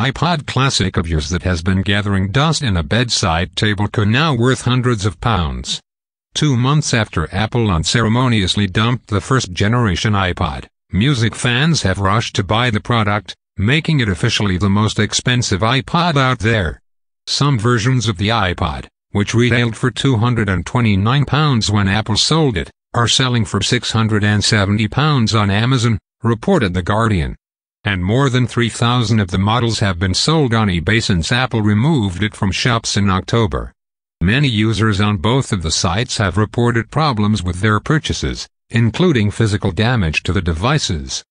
iPod Classic of yours that has been gathering dust in a bedside tablecloth now worth hundreds of pounds. 2 months after Apple unceremoniously dumped the first-generation iPod, music fans have rushed to buy the product, making it officially the most expensive iPod out there. Some versions of the iPod, which retailed for £229 when Apple sold it, are selling for £670 on Amazon, reported The Guardian. And more than 3,000 of the models have been sold on eBay since Apple removed it from shops in October. Many users on both of the sites have reported problems with their purchases, including physical damage to the devices.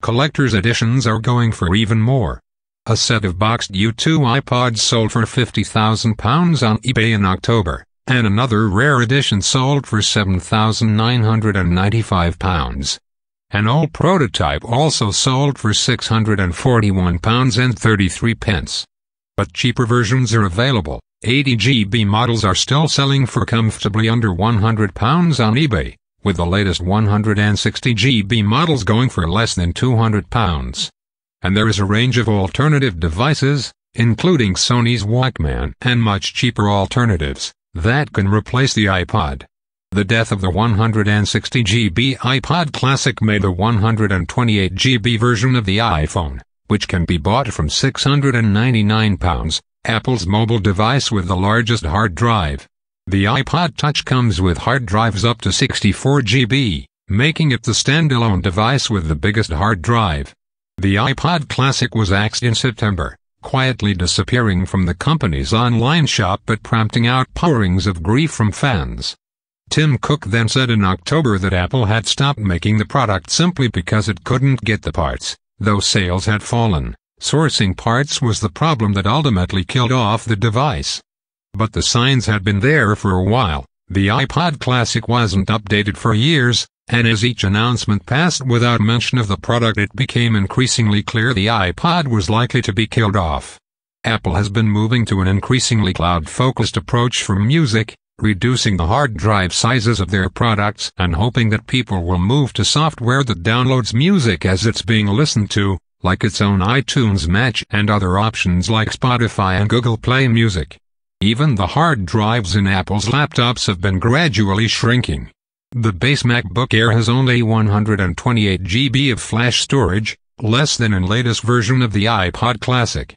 Collector's editions are going for even more. A set of boxed U2 iPods sold for £50,000 on eBay in October, and another rare edition sold for £7,995. An old prototype also sold for £641.33. But cheaper versions are available. 80GB models are still selling for comfortably under £100 on eBay, with the latest 160GB models going for less than £200. And there is a range of alternative devices, including Sony's Walkman and much cheaper alternatives, that can replace the iPod. The death of the 160GB iPod Classic made the 128GB version of the iPhone, which can be bought from £699, Apple's mobile device with the largest hard drive. The iPod Touch comes with hard drives up to 64GB, making it the standalone device with the biggest hard drive. The iPod Classic was axed in September, quietly disappearing from the company's online shop but prompting outpourings of grief from fans. Tim Cook then said in October that Apple had stopped making the product simply because it couldn't get the parts, though sales had fallen. Sourcing parts was the problem that ultimately killed off the device. But the signs had been there for a while. The iPod Classic wasn't updated for years, and as each announcement passed without mention of the product, it became increasingly clear the iPod was likely to be killed off. Apple has been moving to an increasingly cloud-focused approach for music, reducing the hard drive sizes of their products and hoping that people will move to software that downloads music as it's being listened to, like its own iTunes Match and other options like Spotify and Google Play Music. Even the hard drives in Apple's laptops have been gradually shrinking. The base MacBook Air has only 128GB of flash storage, less than in latest version of the iPod Classic.